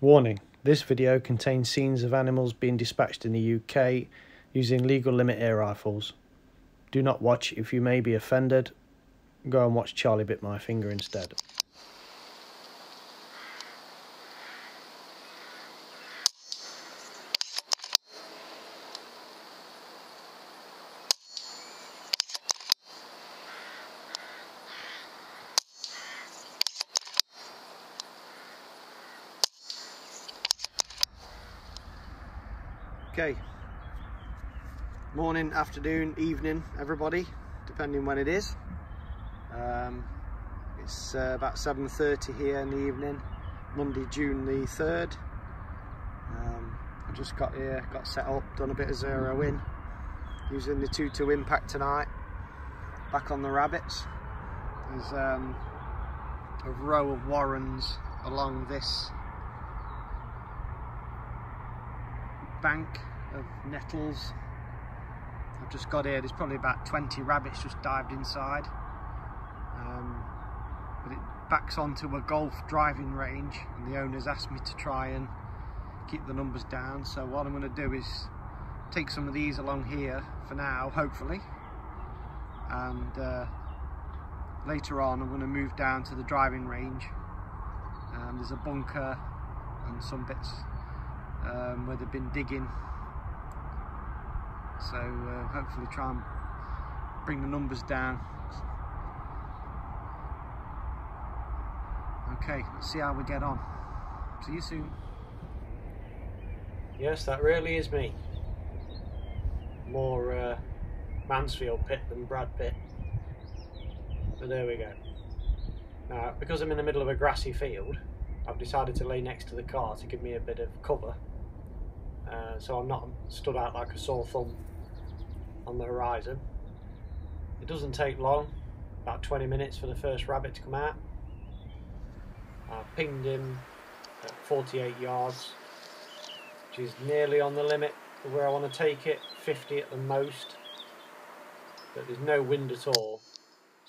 Warning, this video contains scenes of animals being dispatched in the UK using legal limit air rifles. Do not watch if you may be offended. Go and watch Charlie Bit My Finger instead. Okay, morning, afternoon, evening everybody, depending when it is. It's about 7:30 here in the evening, Monday, June the 3rd. I just got here, got set up, done a bit of zero in, using the 2-2 impact tonight, back on the rabbits. There's a row of warrens along this bank of nettles. I've just got here, there's probably about 20 rabbits just dived inside, but it backs onto a golf driving range and the owner's asked me to try and keep the numbers down, so what I'm going to do is take some of these along here for now, hopefully, and later on I'm going to move down to the driving range. There's a bunker and some bits where they've been digging, so hopefully try and bring the numbers down. Okay, let's see how we get on. See you soon. Yes, that really is me. More Mansfield Pit than Brad Pitt, but there we go. Now, because I'm in the middle of a grassy field, I've decided to lay next to the car to give me a bit of cover, so I'm not stood out like a sore thumb on the horizon. It doesn't take long, about 20 minutes for the first rabbit to come out. I pinged him at 48 yards, which is nearly on the limit of where I want to take it, 50 at the most, but there's no wind at all,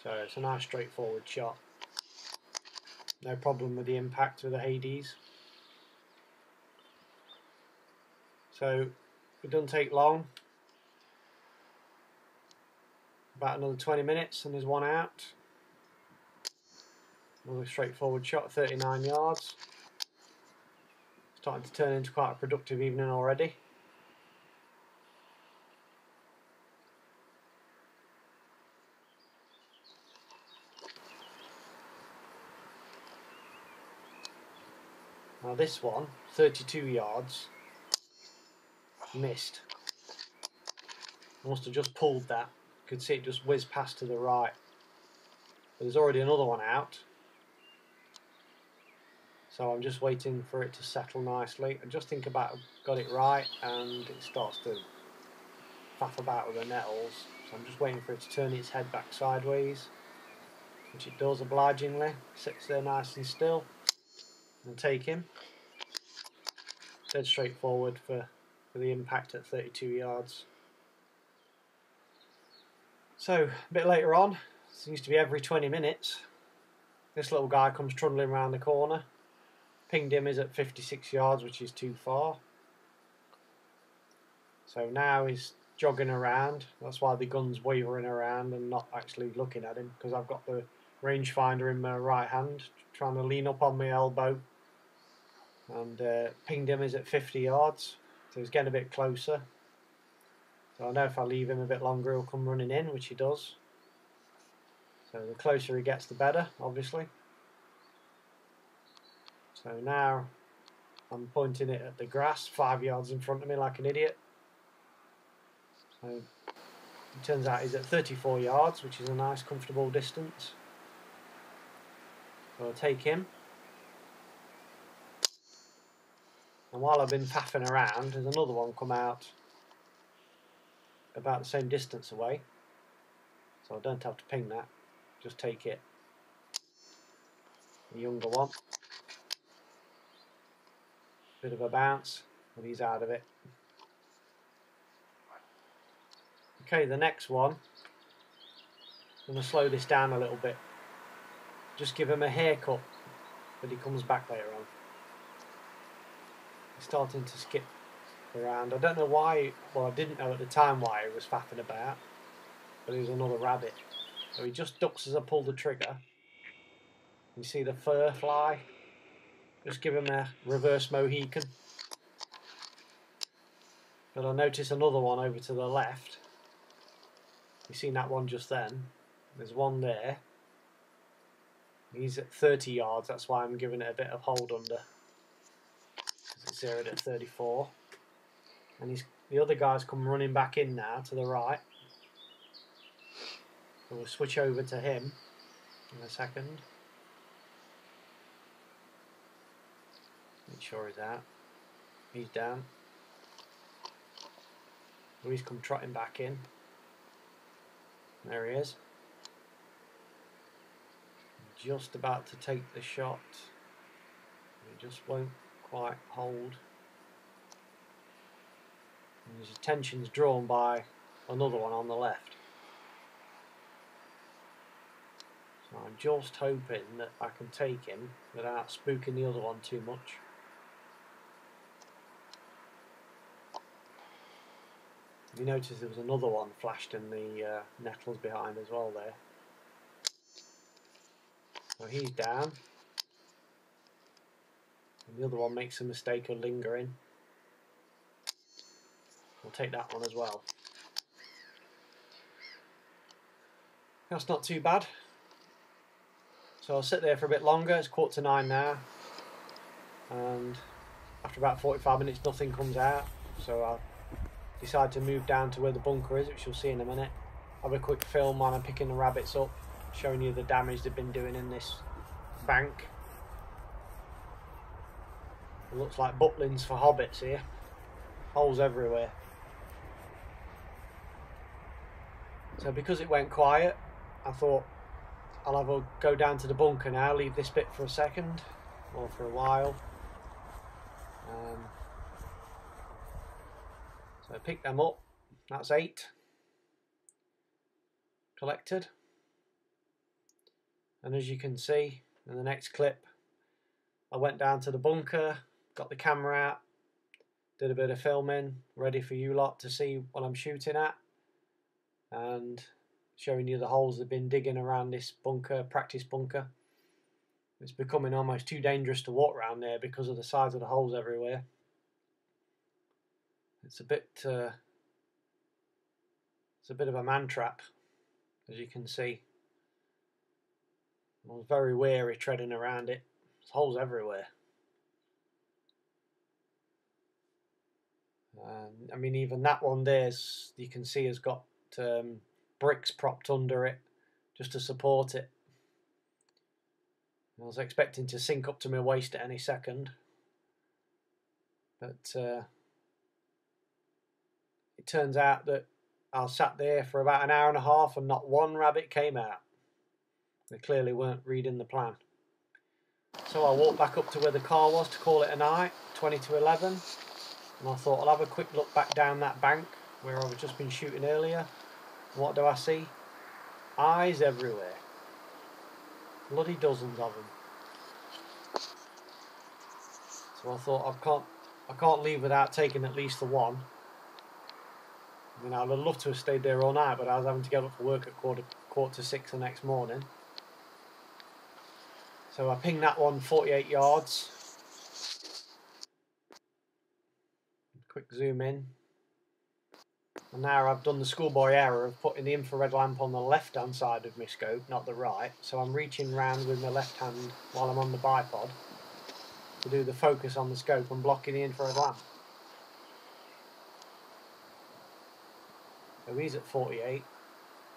so it's a nice straightforward shot. No problem with the impact with the Hades. So it doesn't take long, about another 20 minutes and there's one out. Another straightforward shot, 39 yards. Starting to turn into quite a productive evening already. Now this one, 32 yards, missed. I must have just pulled that. Could see it just whiz past to the right. But there's already another one out. So I'm just waiting for it to settle nicely. I just think about got it right and it starts to faff about with the nettles. So I'm just waiting for it to turn its head back sideways, which it does obligingly. Sits there nice and still. And take him. Dead straightforward for the impact at 32 yards. So a bit later on, seems to be every 20 minutes, this little guy comes trundling around the corner. Pinged him is at 56 yards, which is too far. So now he's jogging around. That's why the gun's wavering around and not actually looking at him, because I've got the rangefinder in my right hand, trying to lean up on my elbow, and pinged him is at 50 yards, so he's getting a bit closer. So I know if I leave him a bit longer he'll come running in, which he does. So the closer he gets the better, obviously. So now I'm pointing it at the grass 5 yards in front of me like an idiot. So it turns out he's at 34 yards, which is a nice comfortable distance. I'll take him, and while I've been faffing around, there's another one come out about the same distance away, so I don't have to ping that, just take it. The younger one, bit of a bounce, but he's out of it. Okay, the next one, I'm going to slow this down a little bit. Just give him a haircut, but he comes back later on. starting to skip around. I don't know why, well, I didn't know at the time why he was faffing about, but he was another rabbit. So he just ducks as I pull the trigger. You see the fur fly? Just give him a reverse Mohican. But I notice another one over to the left. You seen that one just then. There's one there. He's at 30 yards, that's why I'm giving it a bit of hold under. It's zeroed at 34. And the other guy's come running back in now to the right. So we'll switch over to him in a second. Make sure he's out. He's down. He's come trotting back in. There he is. Just about to take the shot. He just won't quite hold. And his attention's drawn by another one on the left. So I'm just hoping that I can take him without spooking the other one too much. You notice there was another one flashed in the nettles behind as well there. So he's down. And the other one makes a mistake of lingering. We'll take that one as well. That's not too bad. So I'll sit there for a bit longer. It's 8:45 now. And after about 45 minutes nothing comes out. So I'll decide to move down to where the bunker is, which you'll see in a minute. Have a quick film while I'm picking the rabbits up, showing you the damage they've been doing in this bank. It looks like Butlins for hobbits here. Holes everywhere. So because it went quiet, I thought I'll have a go down to the bunker now, leave this bit for a second, or for a while. So I pick them up, that's 8 collected, and as you can see in the next clip I went down to the bunker, got the camera out, did a bit of filming ready for you lot to see what I'm shooting at and showing you the holes they've been digging around this bunker, practice bunker. It's becoming almost too dangerous to walk around there because of the size of the holes everywhere. It's a bit of a man trap, as you can see. I was very wary treading around it. There's holes everywhere. I mean, even that one there, you can see, has got bricks propped under it just to support it. I was expecting to sink up to my waist at any second, but it turns out that I sat there for about 1.5 hours and not one rabbit came out. They clearly weren't reading the plan. So I walked back up to where the car was to call it a night, 11:20, and I thought I'll have a quick look back down that bank where I've just been shooting earlier. What do I see? Eyes everywhere. Bloody dozens of them. So I thought I can't leave without taking at least the one. I mean, I would love to have stayed there all night, but I was having to get up for work at quarter to six the next morning. So I pinged that one 48 yards. Quick zoom in. And now I've done the schoolboy error of putting the infrared lamp on the left hand side of my scope, not the right. So I'm reaching round with my left hand while I'm on the bipod to do the focus on the scope and blocking the infrared lamp. So he's at 48,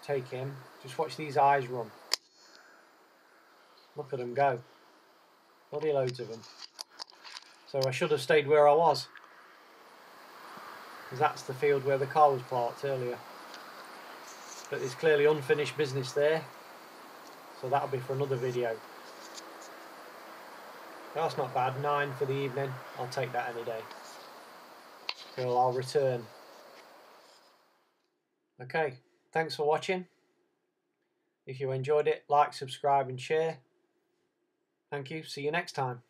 take him, just watch these eyes run. Look at them go, bloody loads of them. So I should have stayed where I was, because that's the field where the car was parked earlier. But there's clearly unfinished business there, so that'll be for another video. That's not bad, 9 for the evening, I'll take that any day. Well, I'll return. Okay, thanks for watching. If you enjoyed it, like, subscribe and share. Thank you, see you next time.